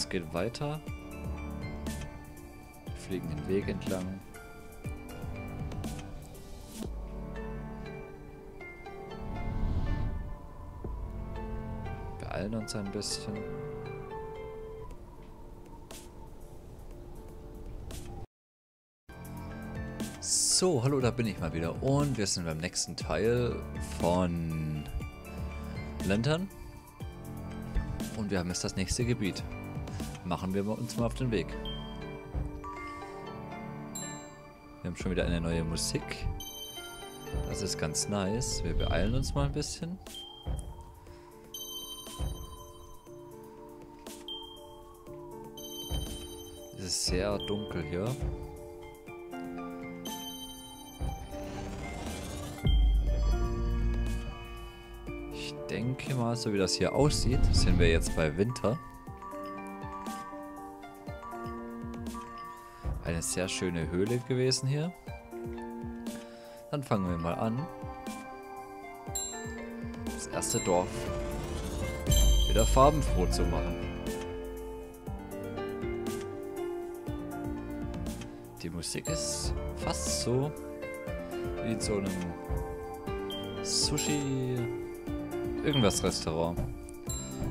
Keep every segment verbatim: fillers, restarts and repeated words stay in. es geht weiter. Wir fliegen den Weg entlang. Beeilen uns ein bisschen. So, hallo, da bin ich mal wieder und wir sind beim nächsten Teil von Lantern und wir haben jetzt das nächste Gebiet. Machen wir uns mal auf den Weg. Wir haben schon wieder eine neue Musik. Das ist ganz nice. Wir beeilen uns mal ein bisschen. Es ist sehr dunkel hier. Denke mal, so wie das hier aussieht, sind wir jetzt bei Winter. Eine sehr schöne Höhle gewesen hier. Dann fangen wir mal an. Das erste Dorf wieder farbenfroh zu machen. Die Musik ist fast so wie in so einem Sushi. Irgendwas Restaurant.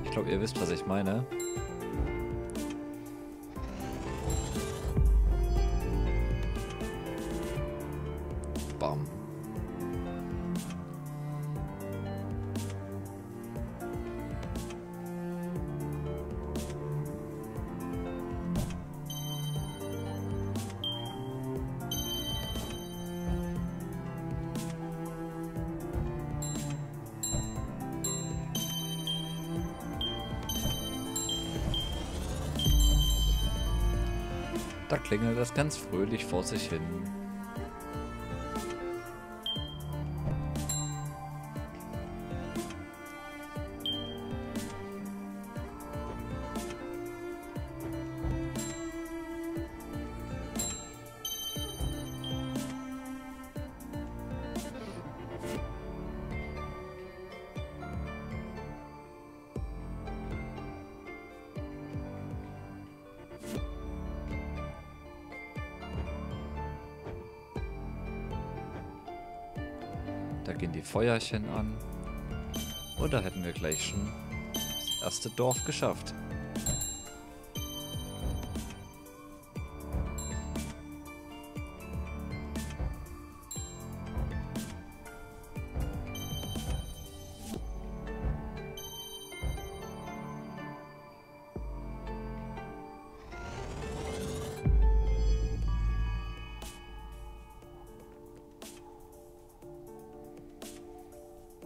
Ich glaube, ihr wisst, was ich meine. Bam. Da klingelt das ganz fröhlich vor sich hin. Da gehen die Feuerchen an. Und da hätten wir gleich schon das erste Dorf geschafft.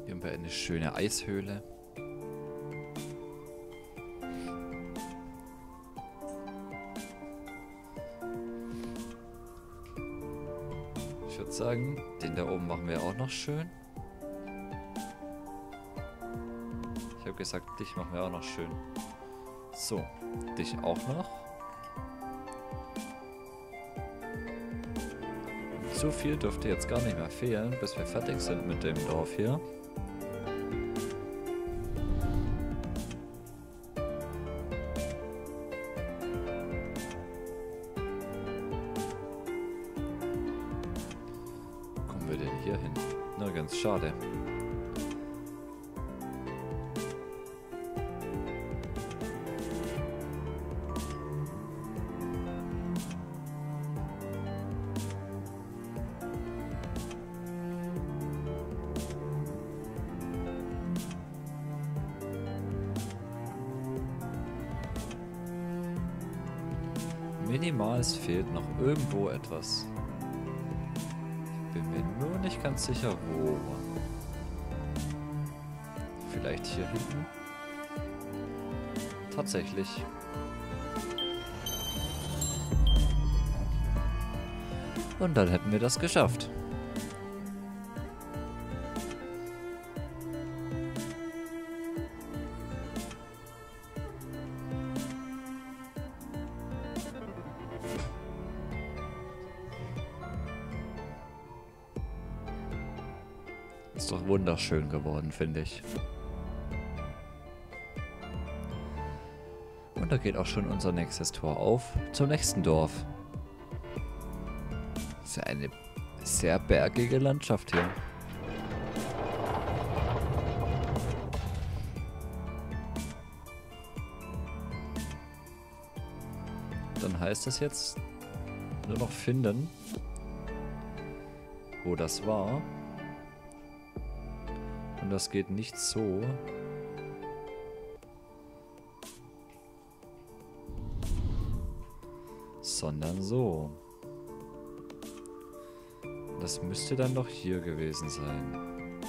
Hier haben wir eine schöne Eishöhle. Ich würde sagen, den da oben machen wir auch noch schön. Ich habe gesagt, dich machen wir auch noch schön. So, dich auch noch. Und so viel dürfte jetzt gar nicht mehr fehlen, bis wir fertig sind mit dem Dorf hier. Hier hin. Na, ganz schade. Minimals fehlt noch irgendwo etwas. Bin mir nur nicht ganz sicher, wo. Vielleicht hier hinten? Tatsächlich. Und dann hätten wir das geschafft. Ist doch wunderschön geworden, finde ich. Und da geht auch schon unser nächstes Tor auf zum nächsten Dorf. Das ist ja eine sehr bergige Landschaft hier. Dann heißt das jetzt nur noch finden, wo das war. Und das geht nicht so. Sondern so. Das müsste dann doch hier gewesen sein.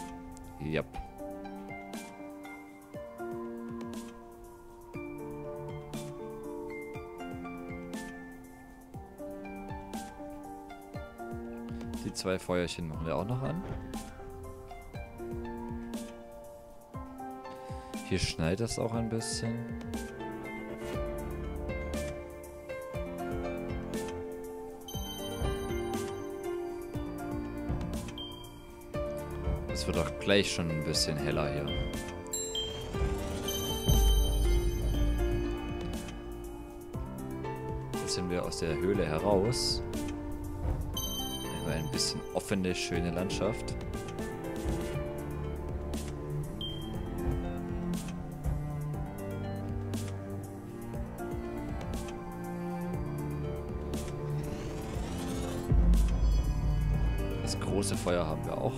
Yep. Die zwei Feuerchen machen wir auch noch an. Hier schneit das auch ein bisschen. Es wird auch gleich schon ein bisschen heller hier. Jetzt sind wir aus der Höhle heraus. Über ein bisschen offene, schöne Landschaft. Das große Feuer haben wir auch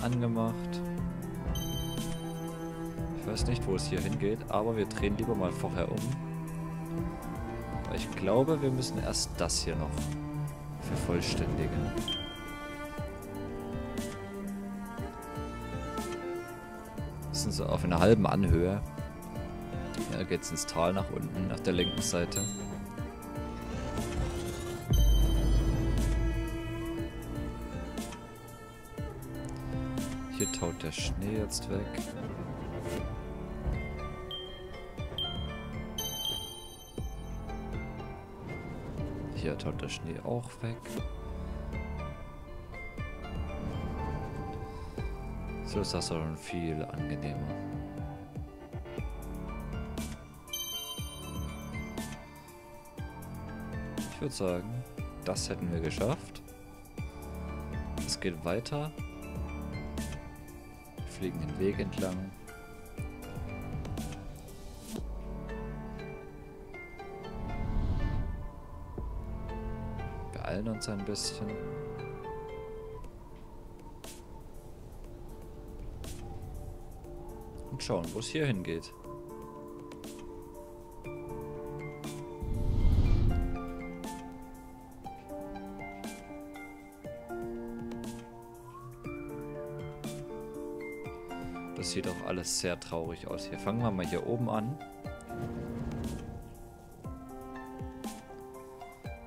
angemacht. Ich weiß nicht, wo es hier hingeht, aber wir drehen lieber mal vorher um. Aber ich glaube, wir müssen erst das hier noch vervollständigen. Wir sind so auf einer halben Anhöhe. Da geht es ins Tal nach unten, nach der linken Seite. Hier taut der Schnee jetzt weg. Hier taut der Schnee auch weg. So ist das schon viel angenehmer. Ich würde sagen, das hätten wir geschafft. Es geht weiter. Fliegen den Weg entlang. Beeilen uns ein bisschen. Und schauen, wo es hier hingeht. Das sieht auch alles sehr traurig aus. Hier fangen wir mal hier oben an.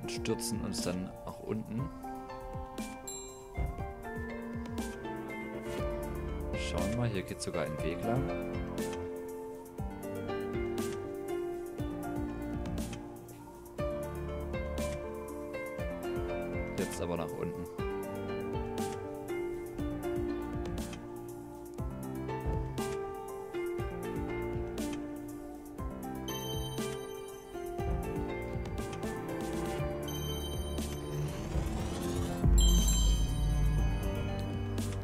Und stürzen uns dann nach unten. Schauen wir mal, hier geht sogar ein Weg lang. Jetzt aber nach unten.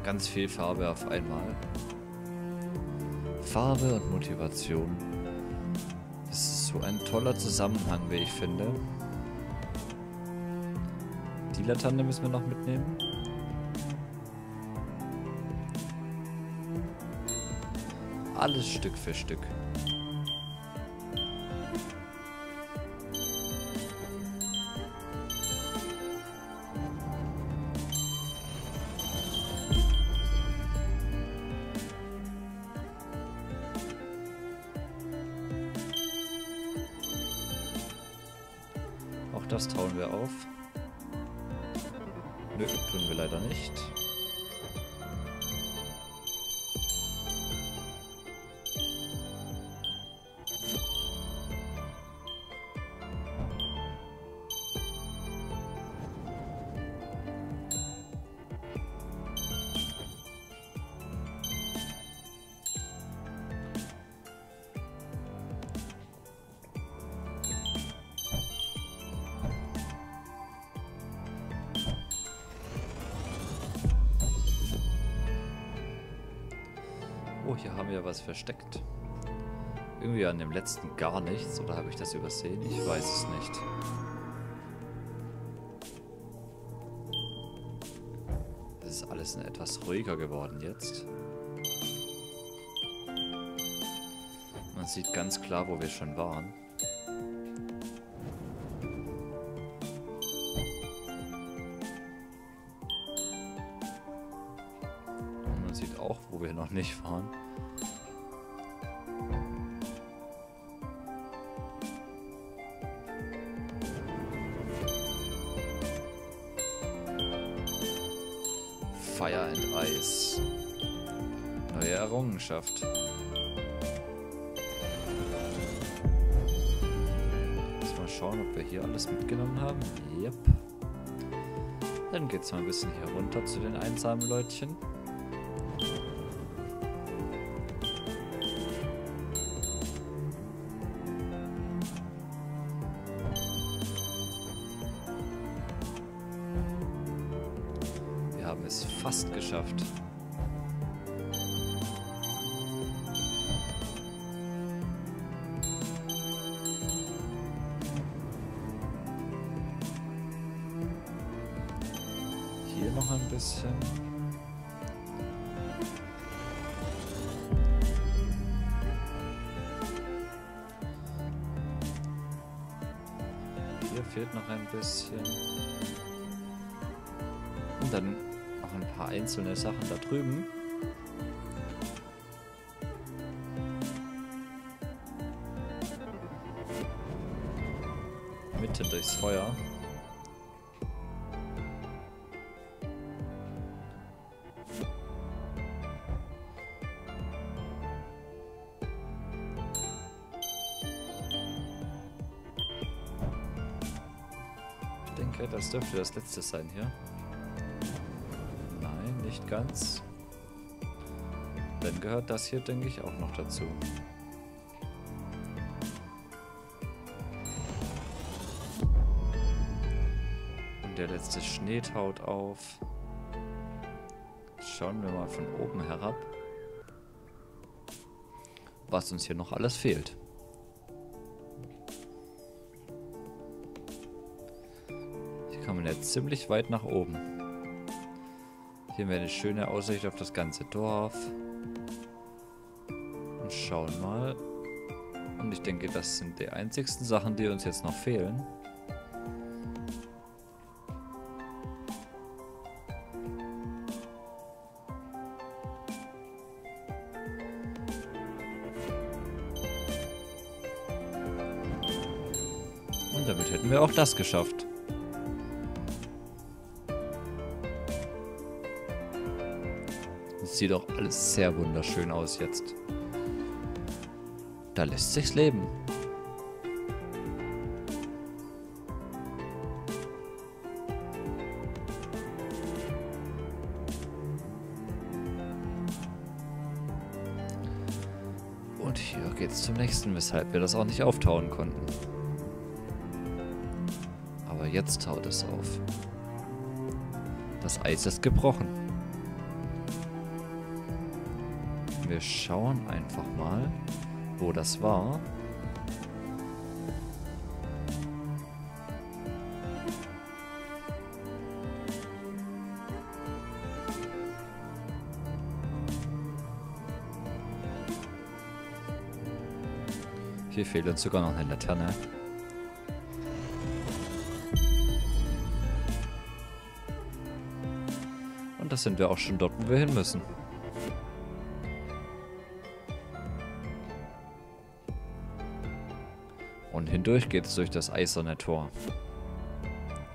Ganz viel Farbe auf einmal. Farbe und Motivation. Das ist so ein toller Zusammenhang, wie ich finde. Die Laterne müssen wir noch mitnehmen. Alles Stück für Stück. Das tauen wir auf. Nö, tun wir leider nicht. haben wir was versteckt. Irgendwie an dem letzten gar nichts. Oder habe ich das übersehen? Ich weiß es nicht. Das ist alles etwas ruhiger geworden jetzt. Man sieht ganz klar, wo wir schon waren. Und man sieht auch, wo wir noch nicht waren. Fire and Ice. Neue Errungenschaft. Lass mal schauen, ob wir hier alles mitgenommen haben. Yep. Dann geht's mal ein bisschen hier runter zu den einsamen Leutchen. Es fast geschafft. Hier noch ein bisschen. Hier fehlt noch ein bisschen. Und dann ein paar einzelne Sachen da drüben. Mitten durchs Feuer. Ich denke, das dürfte das letzte sein hier. Nicht ganz. Dann gehört das hier, denke ich, auch noch dazu. Und der letzte Schnee taut auf. Schauen wir mal von oben herab, was uns hier noch alles fehlt. Hier kann man jetzt ziemlich weit nach oben. Hier haben wir eine schöne Aussicht auf das ganze Dorf. Und schauen mal. Und ich denke, das sind die einzigsten Sachen, die uns jetzt noch fehlen. Und damit hätten wir auch das geschafft. Sieht doch alles sehr wunderschön aus jetzt. Da lässt sich's leben. Und hier geht's zum nächsten, weshalb wir das auch nicht auftauen konnten. Aber jetzt taut es auf. Das Eis ist gebrochen. Wir schauen einfach mal, wo das war. Hier fehlt uns sogar noch eine Laterne. Und das sind wir auch schon dort, wo wir hin müssen. Und hindurch geht es durch das eiserne Tor.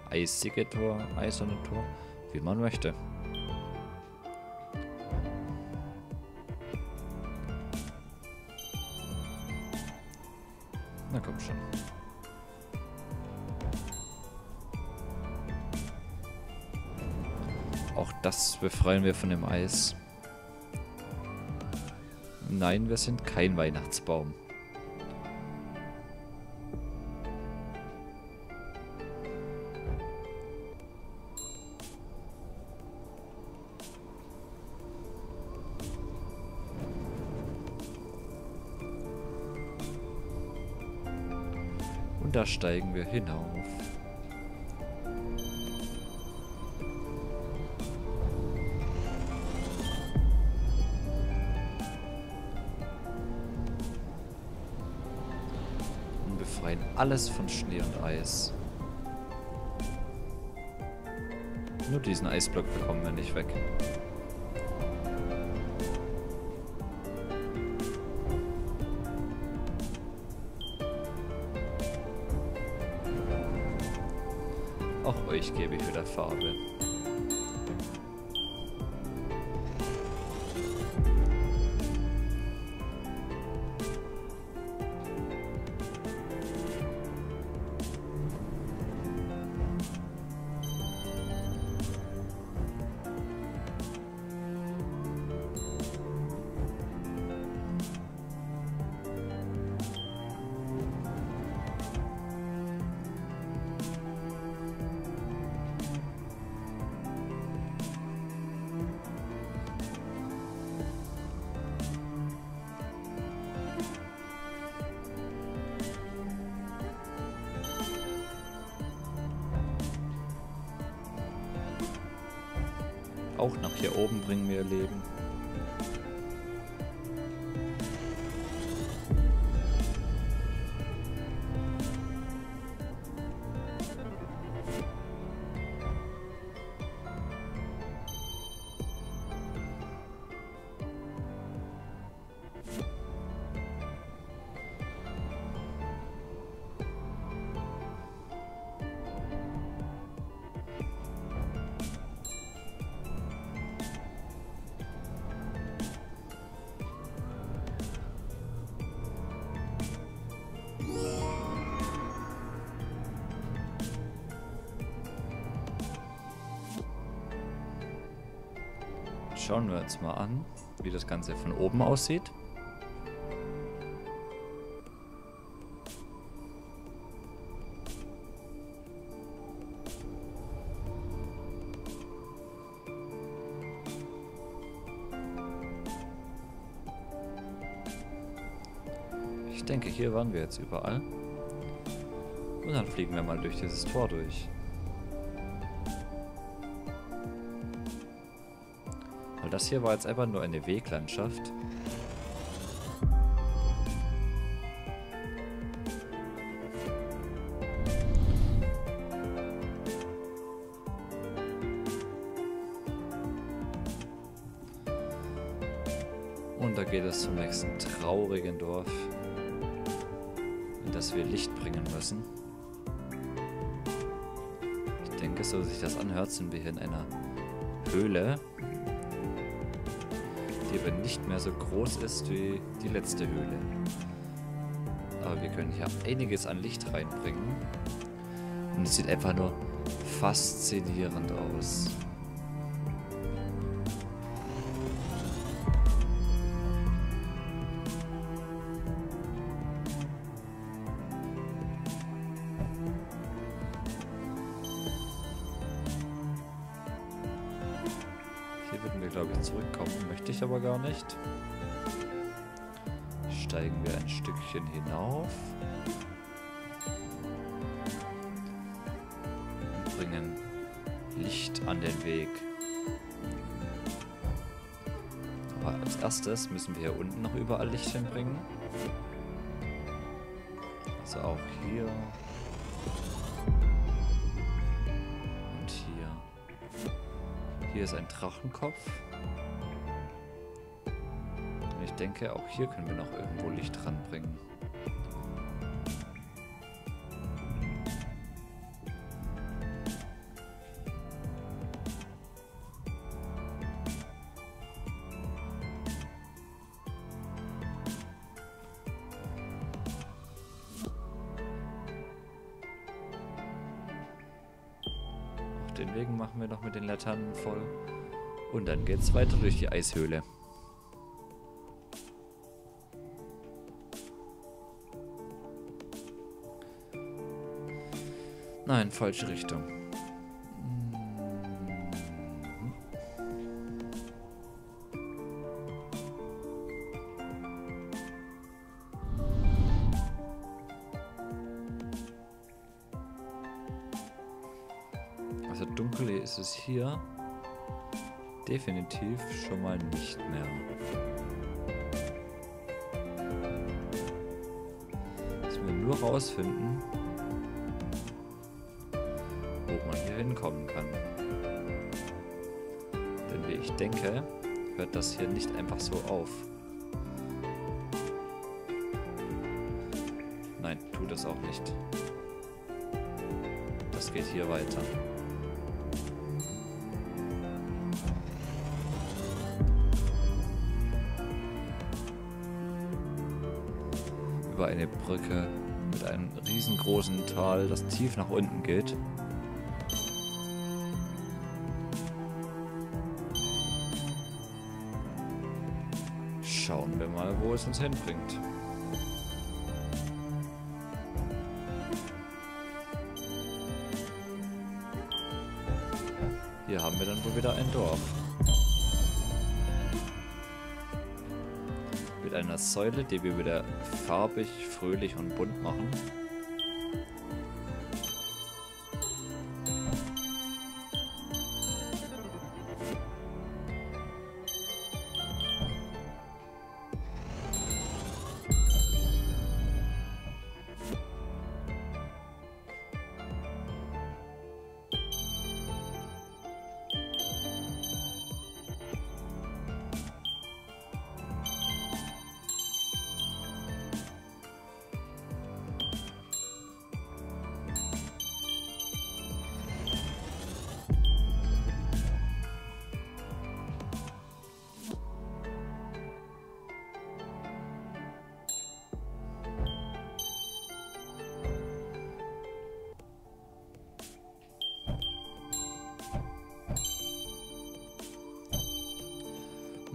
Eisige Tor, eiserne Tor, wie man möchte. Na komm schon. Auch das befreien wir von dem Eis. Nein, wir sind kein Weihnachtsbaum. da steigen wir hinauf. Und befreien alles von Schnee und Eis. Nur diesen Eisblock bekommen wir nicht weg. Auch euch gebe ich wieder Farbe. Auch nach hier oben bringen wir Leben. Schauen wir uns mal an, wie das Ganze von oben aussieht. Ich denke, hier waren wir jetzt überall. Und dann fliegen wir mal durch dieses Tor durch. Das hier war jetzt einfach nur eine Weglandschaft. Und da geht es zum nächsten traurigen Dorf, in das wir Licht bringen müssen. Ich denke, so sich das anhört, sind wir hier in einer Höhle, die aber nicht mehr so groß ist wie die letzte Höhle. Aber wir können hier einiges an Licht reinbringen. Und es sieht einfach nur faszinierend aus. Glaube ich, zurückkommen möchte ich aber gar nicht. Steigen wir ein Stückchen hinauf und bringen Licht an den Weg. Aber als erstes müssen wir hier unten noch überall Licht hinbringen. Also auch hier. Hier ist ein Drachenkopf. Und ich denke, auch hier können wir noch irgendwo Licht ranbringen. Den Weg machen wir noch mit den Laternen voll. Und dann geht's weiter durch die Eishöhle. Nein, falsche Richtung. so dunkel ist es hier definitiv schon mal nicht mehr. Müssen wir nur rausfinden, wo man hier hinkommen kann. Denn wie ich denke, hört das hier nicht einfach so auf. Nein, tut das auch nicht. Das geht hier weiter. Über eine Brücke mit einem riesengroßen Tal, das tief nach unten geht. Schauen wir mal, wo es uns hinbringt. Hier haben wir dann wohl wieder ein Dorf. Mit einer Säule, die wir wieder farbig, fröhlich und bunt machen.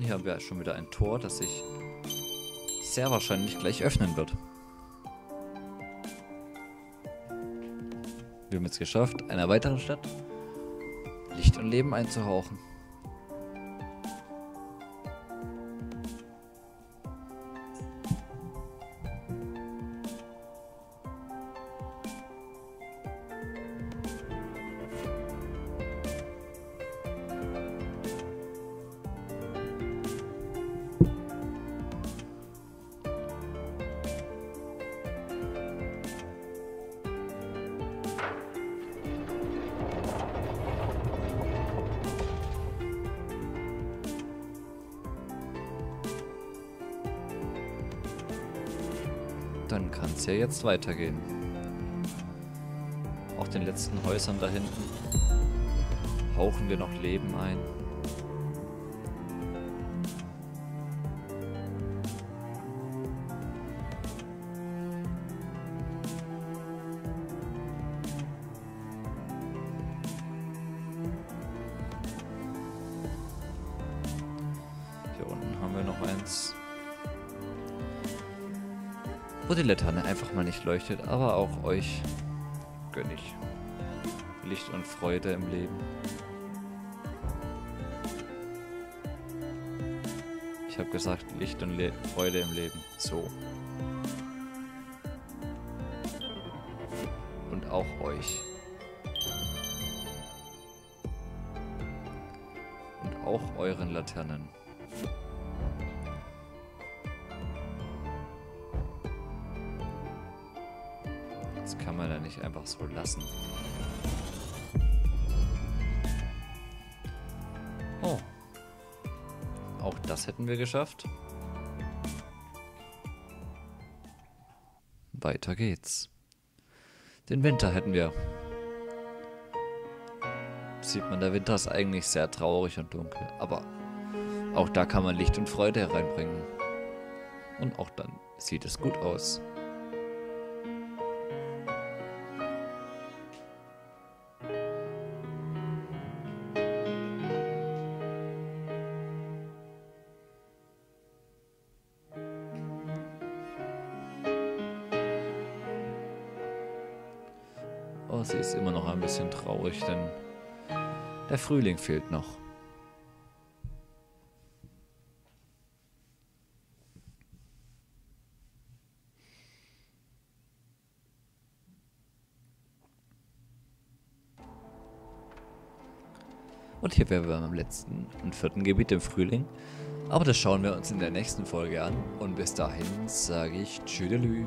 Hier haben wir schon wieder ein Tor, das sich sehr wahrscheinlich gleich öffnen wird. Wir haben es geschafft, einer weiteren Stadt Licht und Leben einzuhauchen. Dann kann es ja jetzt weitergehen. Auch den letzten Häusern da hinten hauchen wir noch Leben ein. Hier unten haben wir noch eins, wo die Laterne einfach mal nicht leuchtet, aber auch euch gönn ich Licht und Freude im Leben. Ich habe gesagt, Licht und Le- Freude im Leben, so. Und auch euch. Und auch euren Laternen. Das kann man ja nicht einfach so lassen. Oh. Auch das hätten wir geschafft. Weiter geht's. Den Winter hätten wir. Sieht man, der Winter ist eigentlich sehr traurig und dunkel. Aber auch da kann man Licht und Freude hereinbringen. Und auch dann sieht es gut aus. Oh, sie ist immer noch ein bisschen traurig, denn der Frühling fehlt noch. Und hier wären wir beim letzten und vierten Gebiet im Frühling. Aber das schauen wir uns in der nächsten Folge an. Und bis dahin sage ich Tschüdelü.